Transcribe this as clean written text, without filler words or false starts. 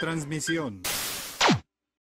transmisión.